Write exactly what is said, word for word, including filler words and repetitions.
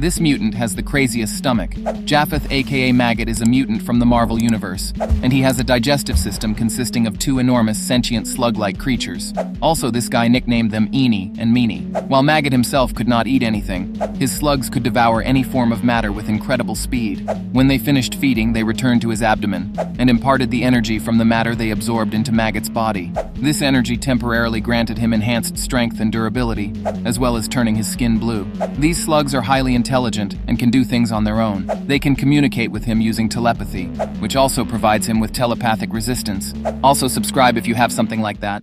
This mutant has the craziest stomach. Japheth, aka Maggot, is a mutant from the Marvel Universe, and he has a digestive system consisting of two enormous sentient slug-like creatures. Also, this guy nicknamed them Eenie and Meenie. While Maggot himself could not eat anything, his slugs could devour any form of matter with incredible speed. When they finished feeding, they returned to his abdomen and imparted the energy from the matter they absorbed into Maggot's body. This energy temporarily granted him enhanced strength and durability, as well as turning his skin blue. These slugs are highly intelligent intelligent and can do things on their own. They can communicate with him using telepathy, which also provides him with telepathic resistance. Also, subscribe if you have something like that.